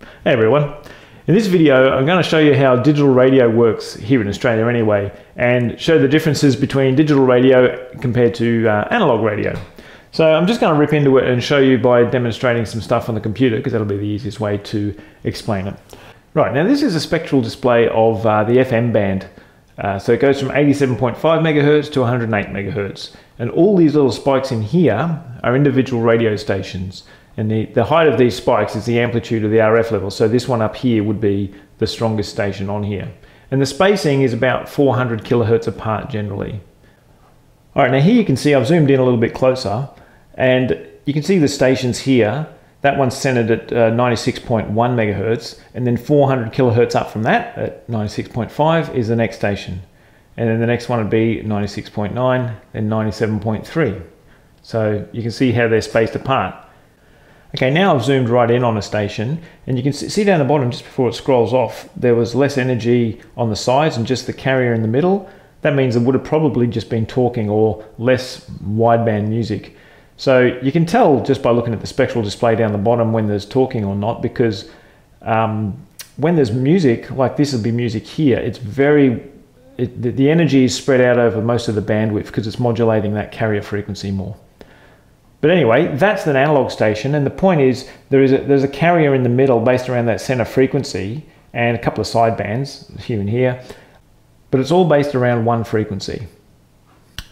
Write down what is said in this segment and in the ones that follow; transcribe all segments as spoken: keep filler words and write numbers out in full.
Hey everyone, in this video I'm going to show you how digital radio works here in Australia anyway, and show the differences between digital radio compared to uh, analog radio. So I'm just going to rip into it and show you by demonstrating some stuff on the computer, because that'll be the easiest way to explain it. Right, now this is a spectral display of uh, the F M band. Uh, so it goes from eighty-seven point five megahertz to one hundred eight megahertz. And all these little spikes in here are individual radio stations. And the, the height of these spikes is the amplitude of the R F level. So this one up here would be the strongest station on here. And the spacing is about four hundred kilohertz apart generally. All right, now here you can see I've zoomed in a little bit closer, and you can see the stations here. That one's centered at uh, ninety-six point one megahertz, and then four hundred kilohertz up from that at ninety-six point five is the next station. And then the next one would be ninety-six point nine, then ninety-seven point three. So you can see how they're spaced apart. Okay, now I've zoomed right in on a station, and you can see down the bottom just before it scrolls off, there was less energy on the sides and just the carrier in the middle. That means it would have probably just been talking or less wideband music. So you can tell just by looking at the spectral display down the bottom when there's talking or not, because um, when there's music, like this would be music here, it's very, it, the, the energy is spread out over most of the bandwidth because it's modulating that carrier frequency more. But anyway, that's an analog station, and the point is there is a, there's a carrier in the middle based around that center frequency and a couple of side bands here and here, but it's all based around one frequency.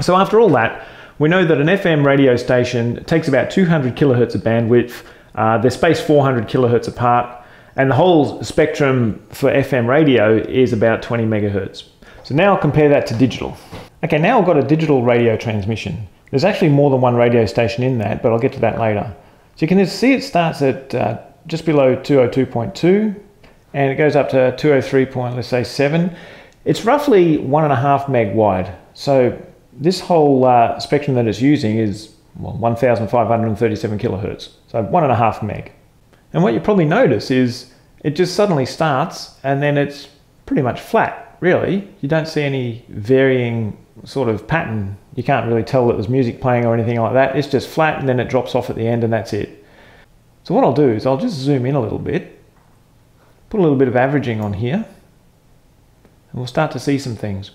So after all that, we know that an F M radio station takes about two hundred kilohertz of bandwidth, uh, they're spaced four hundred kilohertz apart, and the whole spectrum for F M radio is about twenty megahertz. So now I'll compare that to digital. Okay, now I've got a digital radio transmission. There's actually more than one radio station in that, but I'll get to that later. So you can see it starts at uh, just below two oh two point two, and it goes up to two oh three point, let's say seven. It's roughly one and a half meg wide. So this whole uh, spectrum that it's using is, well, one thousand five hundred thirty-seven kilohertz, so one and a half meg. And what you probably notice is it just suddenly starts and then it's pretty much flat, really. You don't see any varying sort of pattern. You can't really tell that there's music playing or anything like that. It's just flat, and then it drops off at the end, and that's it. So what I'll do is I'll just zoom in a little bit, put a little bit of averaging on here, and we'll start to see some things.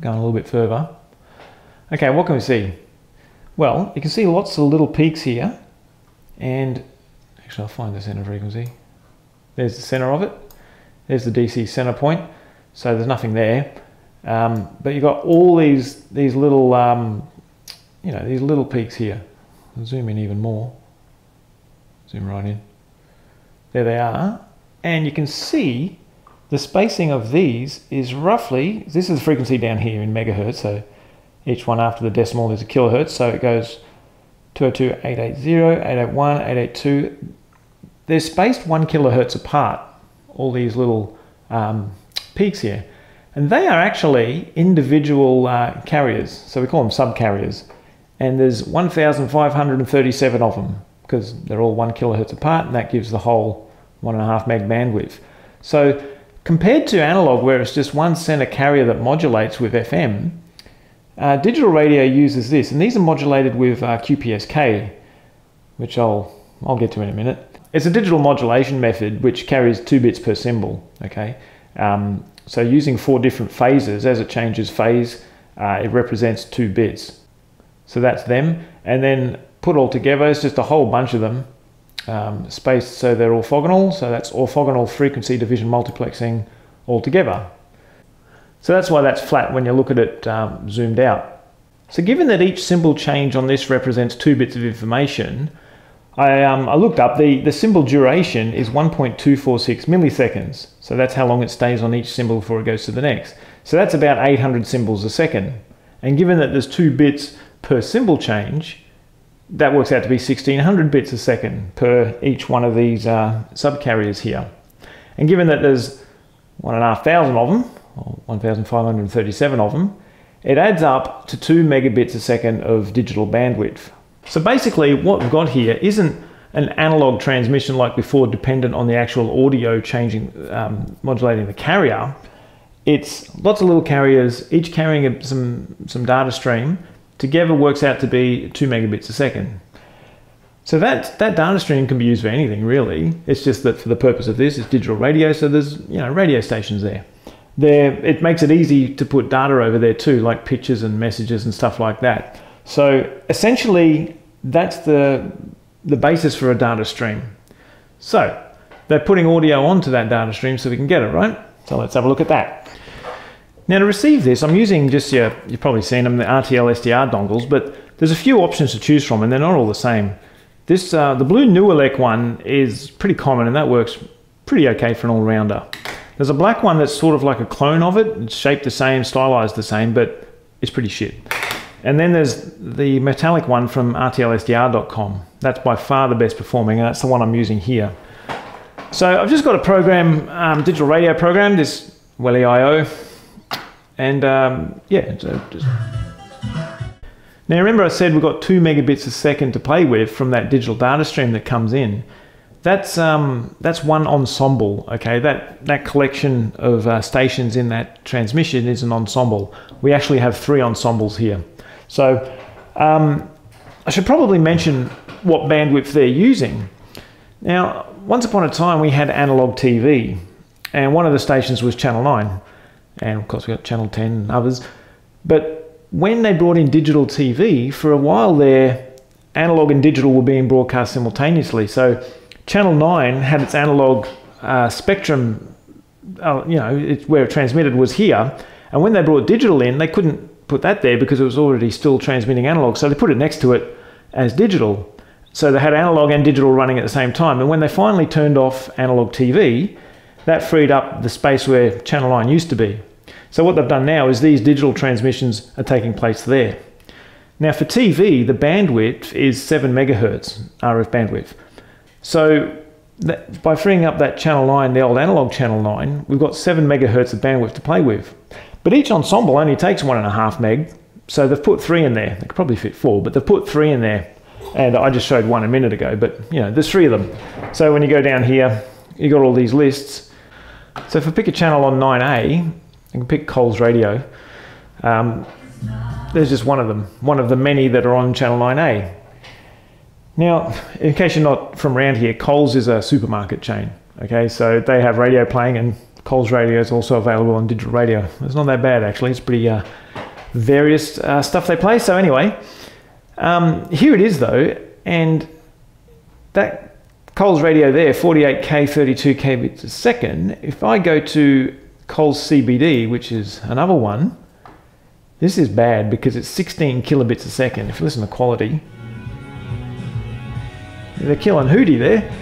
Going a little bit further. Okay, what can we see? Well, you can see lots of little peaks here, and actually I'll find the center frequency. There's the center of it. There's the D C center point, so there's nothing there. Um, but you've got all these these little um, you know, these little peaks here. I'll zoom in even more. Zoom right in. There they are, and you can see the spacing of these is roughly, this is the frequency down here in megahertz, so each one after the decimal is a kilohertz, so it goes two oh two, eight eighty, eight eighty-one, eight eighty-two. They're spaced one kilohertz apart, all these little um, peaks here. And they are actually individual uh, carriers, so we call them subcarriers. And there's one thousand five hundred thirty-seven of them, because they're all one kilohertz apart, and that gives the whole one and a half meg bandwidth. So compared to analog, where it's just one center carrier that modulates with F M, uh, digital radio uses this, and these are modulated with uh, Q P S K, which I'll, I'll get to in a minute. It's a digital modulation method which carries two bits per symbol, okay? Um, so using four different phases, as it changes phase, uh, it represents two bits. So that's them, and then put all together, it's just a whole bunch of them. Um, spaced so they're orthogonal, so that's orthogonal frequency division multiplexing altogether. So that's why that's flat when you look at it um, zoomed out. So given that each symbol change on this represents two bits of information, I, um, I looked up, the, the symbol duration is one point two four six milliseconds. So that's how long it stays on each symbol before it goes to the next. So that's about eight hundred symbols a second. And given that there's two bits per symbol change, that works out to be sixteen hundred bits a second per each one of these uh, subcarriers here. And given that there's one and a half thousand of them, or one thousand five hundred thirty-seven of them, it adds up to two megabits a second of digital bandwidth. So basically what we've got here isn't an analog transmission like before, dependent on the actual audio changing, um, modulating the carrier. It's lots of little carriers, each carrying some, some data stream, together works out to be two megabits a second. So that, that data stream can be used for anything, really. It's just that for the purpose of this, it's digital radio, so there's, you know, radio stations there. There, it makes it easy to put data over there too, like pictures and messages and stuff like that. So essentially, that's the, the basis for a data stream. So they're putting audio onto that data stream so we can get it, right? So let's have a look at that. Now to receive this, I'm using just your, you've probably seen them, the R T L S D R dongles, but there's a few options to choose from and they're not all the same. This, uh, the blue NooElec one is pretty common and that works pretty okay for an all-rounder. There's a black one that's sort of like a clone of it. It's shaped the same, stylized the same, but it's pretty shit. And then there's the metallic one from R T L S D R dot com. That's by far the best performing and that's the one I'm using here. So I've just got a program, um, digital radio program, this welle dot i o. And um, yeah, so just... Now remember I said we've got two megabits a second to play with from that digital data stream that comes in. That's, um, that's one ensemble, okay? That, that collection of uh, stations in that transmission is an ensemble. We actually have three ensembles here. So um, I should probably mention what bandwidth they're using. Now, once upon a time we had analog T V and one of the stations was Channel nine. And of course we got Channel ten and others. But when they brought in digital T V, for a while there, analog and digital were being broadcast simultaneously. So Channel nine had its analog uh, spectrum, uh, you know, it, where it transmitted was here. And when they brought digital in, they couldn't put that there because it was already still transmitting analog. So they put it next to it as digital. So they had analog and digital running at the same time. And when they finally turned off analog T V, that freed up the space where Channel nine used to be. So what they've done now is these digital transmissions are taking place there. Now for T V, the bandwidth is seven megahertz R F bandwidth. So that, by freeing up that Channel nine, the old analog Channel nine, we've got seven megahertz of bandwidth to play with. But each ensemble only takes one and a half meg, so they've put three in there. They could probably fit four, but they've put three in there. And I just showed one a minute ago, but you know, there's three of them. So when you go down here, you've got all these lists. So if I pick a channel on nine A, I can pick Coles Radio. Um, there's just one of them, one of the many that are on Channel nine A. Now, in case you're not from around here, Coles is a supermarket chain. Okay, so they have radio playing and Coles Radio is also available on digital radio. It's not that bad actually, it's pretty uh, various uh, stuff they play. So anyway, um, here it is though, and that Coles Radio there, forty-eight K, thirty-two kilobits a second, if I go to Coles C B D, which is another one, this is bad because it's sixteen kilobits a second. If you listen to quality, they're killing Hootie there.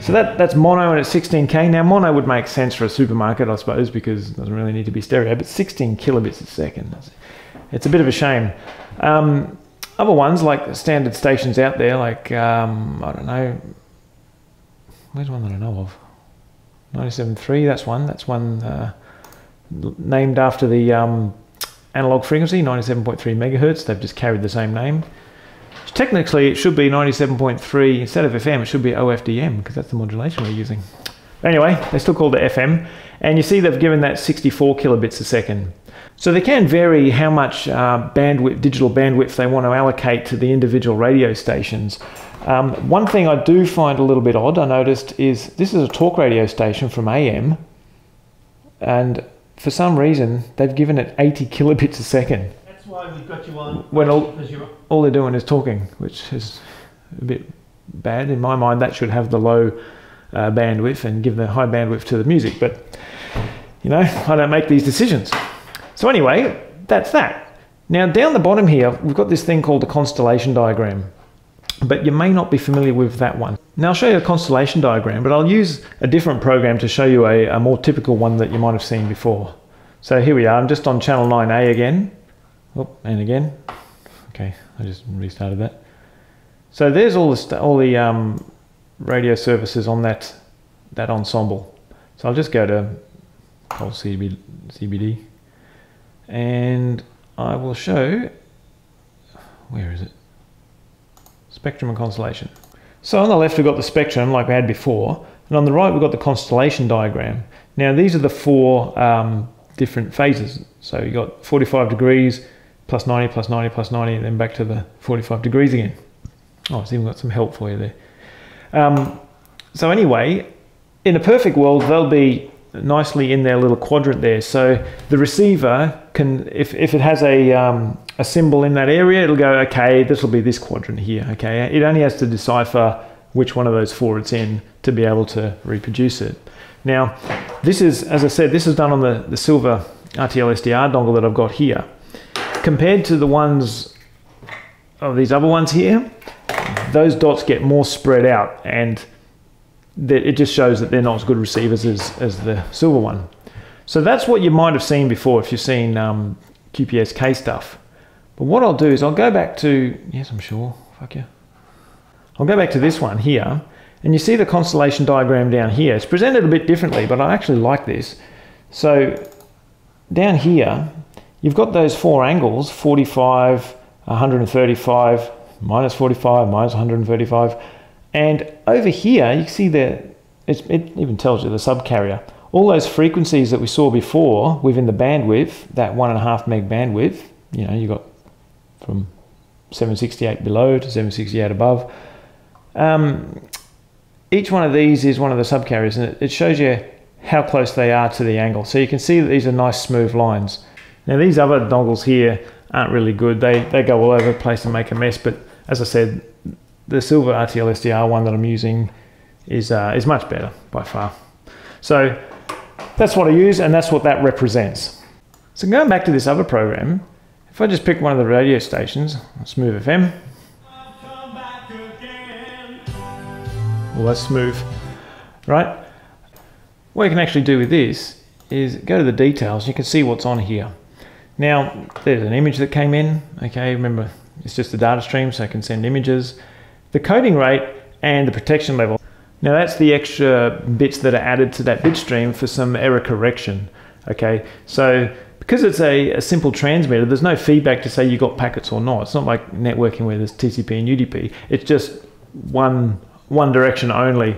So that, that's mono and it's sixteen K. Now mono would make sense for a supermarket, I suppose, because it doesn't really need to be stereo, but sixteen kilobits a second. It's a bit of a shame. Um, other ones like standard stations out there, like, um, I don't know, where's one that I know of? ninety-seven point three, that's one, that's one, uh, named after the um, analog frequency, ninety-seven point three megahertz. They've just carried the same name. Technically, it should be ninety-seven point three. Instead of F M, it should be O F D M because that's the modulation we're using. Anyway, they still call it F M. And you see they've given that sixty-four kilobits a second. So they can vary how much uh, bandwidth, digital bandwidth they want to allocate to the individual radio stations. Um, one thing I do find a little bit odd, I noticed, is this is a talk radio station from A M. And for some reason, they've given it eighty kilobits a second. That's why we've got you on. When all, all they're doing is talking, which is a bit bad. In my mind, that should have the low uh, bandwidth and give the high bandwidth to the music. But, you know, I don't make these decisions. So anyway, that's that. Now, down the bottom here, we've got this thing called the constellation diagram. But you may not be familiar with that one. Now I'll show you a constellation diagram, but I'll use a different program to show you a, a more typical one that you might have seen before. So here we are, I'm just on Channel nine A again. Oh, and again. Okay, I just restarted that. So there's all the, all the um, radio services on that, that ensemble. So I'll just go to Coles C B D and I will show, where is it? Spectrum and constellation. So on the left we've got the spectrum like we had before, and on the right we've got the constellation diagram. Now these are the four um, different phases. So you've got forty-five degrees, plus ninety, plus ninety, plus ninety, and then back to the forty-five degrees again. Oh, it's even got some help for you there. Um, so anyway, in a perfect world, they'll be nicely in their little quadrant there. So the receiver can, if, if it has a, um, a symbol in that area, it'll go, okay, this will be this quadrant here, okay? It only has to decipher which one of those four it's in to be able to reproduce it. Now, this is, as I said, this is done on the, the silver R T L S D R dongle that I've got here. Compared to the ones of these other ones here, those dots get more spread out, and that it just shows that they're not as good receivers as, as the silver one. So that's what you might have seen before if you've seen um, Q P S K stuff. But what I'll do is I'll go back to, yes, I'm sure, fuck yeah. I'll go back to this one here, and you see the constellation diagram down here. It's presented a bit differently, but I actually like this. So down here, you've got those four angles, forty-five, one thirty-five, minus forty-five, minus one thirty-five, and over here, you can see the, it's, it even tells you the subcarrier. All those frequencies that we saw before within the bandwidth, that one and a half meg bandwidth, you know, you got from seven sixty-eight below to seven sixty-eight above. Um, each one of these is one of the subcarriers, and it, it shows you how close they are to the angle. So you can see that these are nice smooth lines. Now these other dongles here aren't really good. They, they go all over the place and make a mess, but as I said, the silver R T L S D R one that I'm using is, uh, is much better by far. So that's what I use, and that's what that represents. So going back to this other program, if I just pick one of the radio stations, Smooth F M. I'll come back again. Well, that's smooth, right? What you can actually do with this is go to the details. You can see what's on here. Now, there's an image that came in. Okay, remember, it's just a data stream, so I can send images. The coding rate and the protection level. Now that's the extra bits that are added to that bit stream for some error correction. Okay, so because it's a, a simple transmitter, there's no feedback to say you got packets or not. It's not like networking where there's T C P and U D P. It's just one, one direction only.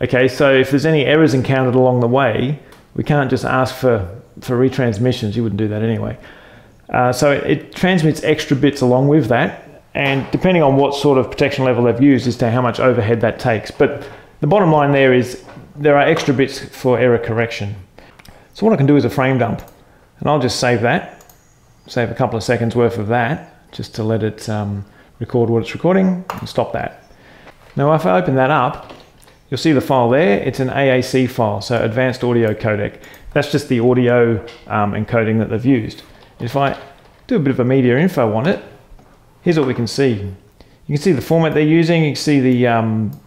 Okay, so if there's any errors encountered along the way, we can't just ask for, for retransmissions. You wouldn't do that anyway. Uh, so it, it transmits extra bits along with that. And depending on what sort of protection level they've used as to how much overhead that takes. But the bottom line there is there are extra bits for error correction. So what I can do is a frame dump, and I'll just save that, save a couple of seconds worth of that just to let it um, record what it's recording and stop that. Now if I open that up, you'll see the file there. It's an A A C file, so Advanced Audio Codec. That's just the audio um, encoding that they've used. If I do a bit of a media info on it, here's what we can see. You can see the format they're using. You can see the, um,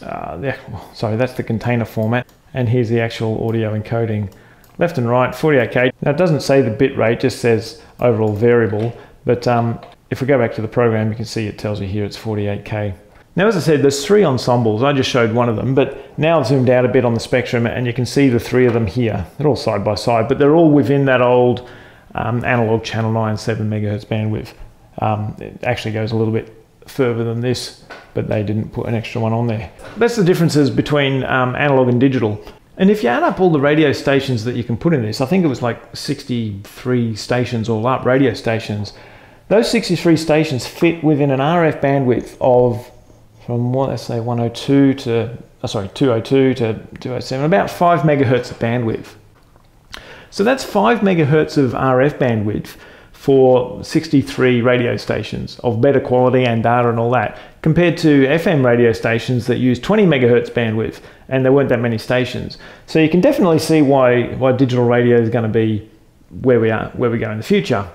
uh, the sorry, that's the container format. And here's the actual audio encoding. Left and right, forty-eight K. Now it doesn't say the bit rate, just says overall variable. But um, if we go back to the program, you can see it tells you here it's forty-eight K. Now, as I said, there's three ensembles. I just showed one of them, but now I've zoomed out a bit on the spectrum and you can see the three of them here. They're all side by side, but they're all within that old um, analog channel nine, seven megahertz bandwidth. Um, it actually goes a little bit further than this, but they didn't put an extra one on there. That's the differences between um, analog and digital. And if you add up all the radio stations that you can put in this, I think it was like sixty-three stations all up, radio stations. Those sixty-three stations fit within an R F bandwidth of from what, let's say one oh two to, oh, sorry, two oh two to two oh seven, about five megahertz of bandwidth. So that's five megahertz of R F bandwidth for sixty-three radio stations of better quality and data and all that, compared to F M radio stations that use twenty megahertz bandwidth, and there weren't that many stations. So you can definitely see why, why digital radio is going to be where we are, where we go in the future.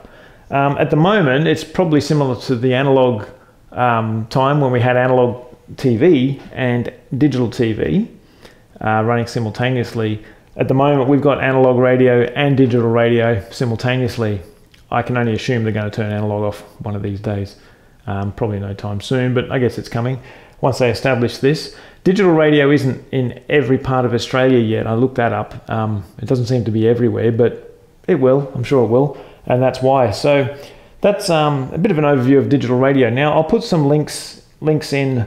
Um, at the moment, it's probably similar to the analog um, time when we had analog T V and digital T V uh, running simultaneously. At the moment, we've got analog radio and digital radio simultaneously. I can only assume they're going to turn analog off one of these days. Um, probably no time soon, but I guess it's coming once they establish this. Digital radio isn't in every part of Australia yet. I looked that up. Um, it doesn't seem to be everywhere, but it will. I'm sure it will, and that's why. So that's um, a bit of an overview of digital radio. Now I'll put some links links in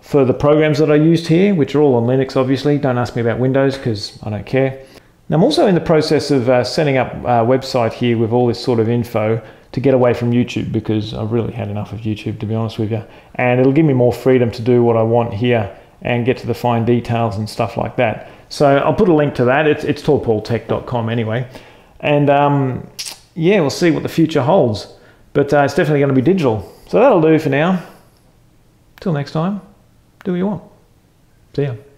for the programs that I used here, which are all on Linux, obviously. Don't ask me about Windows because I don't care. I'm also in the process of uh, setting up a website here with all this sort of info to get away from YouTube, because I've really had enough of YouTube, to be honest with you. And it'll give me more freedom to do what I want here and get to the fine details and stuff like that. So I'll put a link to that. It's, it's tall paul tech dot com anyway. And um, yeah, we'll see what the future holds. But uh, it's definitely going to be digital. So that'll do for now. Till next time, do what you want. See ya.